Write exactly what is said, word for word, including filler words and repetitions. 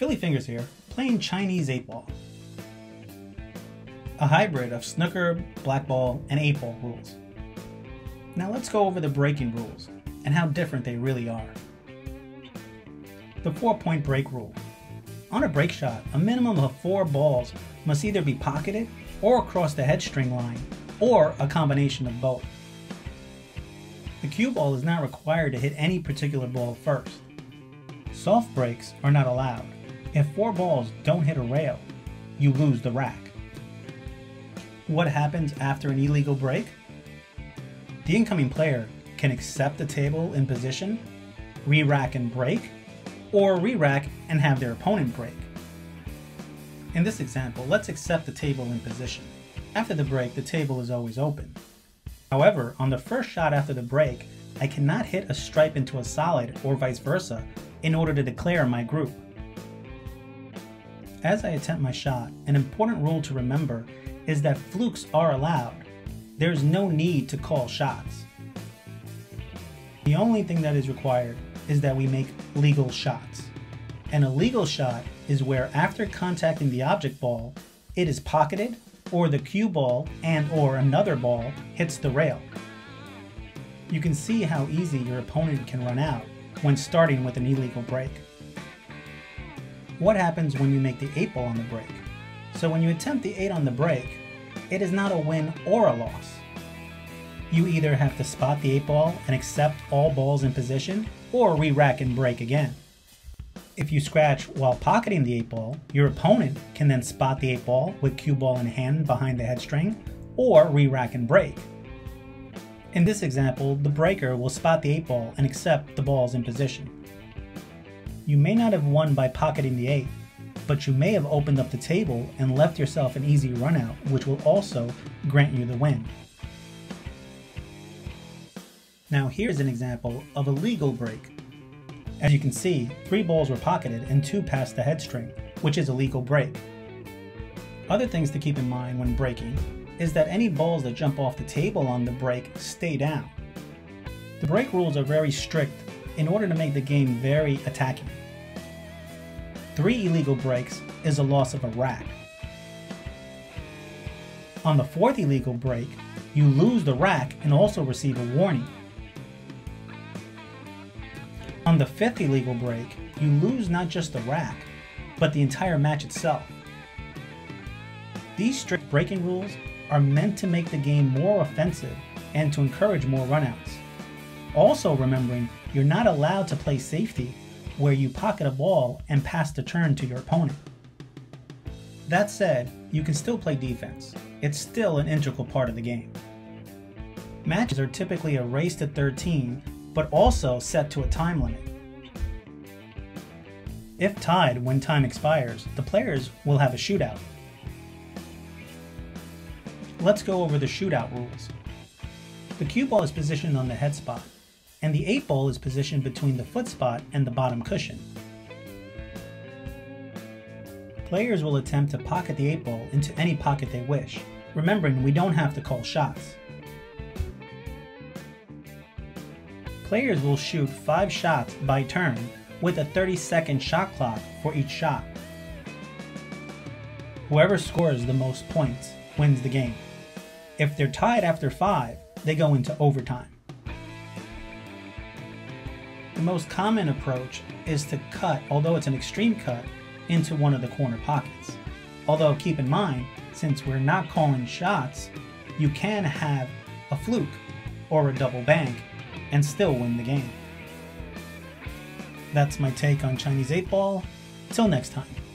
Philly Fingers here, playing Chinese eight ball. A hybrid of snooker, blackball, and eight ball rules. Now let's go over the breaking rules and how different they really are. The four point break rule. On a break shot, a minimum of four balls must either be pocketed or across the head string line, or a combination of both. The cue ball is not required to hit any particular ball first. Soft breaks are not allowed. If four balls don't hit a rail, you lose the rack. What happens after an illegal break? The incoming player can accept the table in position, re-rack and break, or re-rack and have their opponent break. In this example, let's accept the table in position. After the break, the table is always open. However, on the first shot after the break, I cannot hit a stripe into a solid or vice versa in order to declare my group. As I attempt my shot, an important rule to remember is that flukes are allowed. There's no need to call shots. The only thing that is required is that we make legal shots. An illegal shot is where, after contacting the object ball, it is pocketed, or the cue ball and or another ball hits the rail. You can see how easy your opponent can run out when starting with an illegal break. What happens when you make the eight ball on the break? So when you attempt the eight on the break, it is not a win or a loss. You either have to spot the eight ball and accept all balls in position, or re-rack and break again. If you scratch while pocketing the eight ball, your opponent can then spot the eight ball with cue ball in hand behind the head string, or re-rack and break. In this example, the breaker will spot the eight ball and accept the balls in position. You may not have won by pocketing the eight, but you may have opened up the table and left yourself an easy run out, which will also grant you the win. Now here's an example of a legal break. As you can see, three balls were pocketed and two passed the head string, which is a legal break. Other things to keep in mind when breaking is that any balls that jump off the table on the break stay down. The break rules are very strict in order to make the game very attacking. Three illegal breaks is a loss of a rack. On the fourth illegal break, you lose the rack and also receive a warning. On the fifth illegal break, you lose not just the rack, but the entire match itself. These strict breaking rules are meant to make the game more offensive and to encourage more runouts. Also remembering, you're not allowed to play safety, where you pocket a ball and pass the turn to your opponent. That said, you can still play defense. It's still an integral part of the game. Matches are typically a race to thirteen, but also set to a time limit. If tied when time expires, the players will have a shootout. Let's go over the shootout rules. The cue ball is positioned on the head spot, and the eight ball is positioned between the foot spot and the bottom cushion. Players will attempt to pocket the eight ball into any pocket they wish, remembering we don't have to call shots. Players will shoot five shots by turn, with a thirty second shot clock for each shot. Whoever scores the most points wins the game. If they're tied after five, they go into overtime. The most common approach is to cut, although it's an extreme cut, into one of the corner pockets. Although keep in mind, since we're not calling shots, you can have a fluke or a double bank and still win the game. That's my take on Chinese eight ball. Till next time.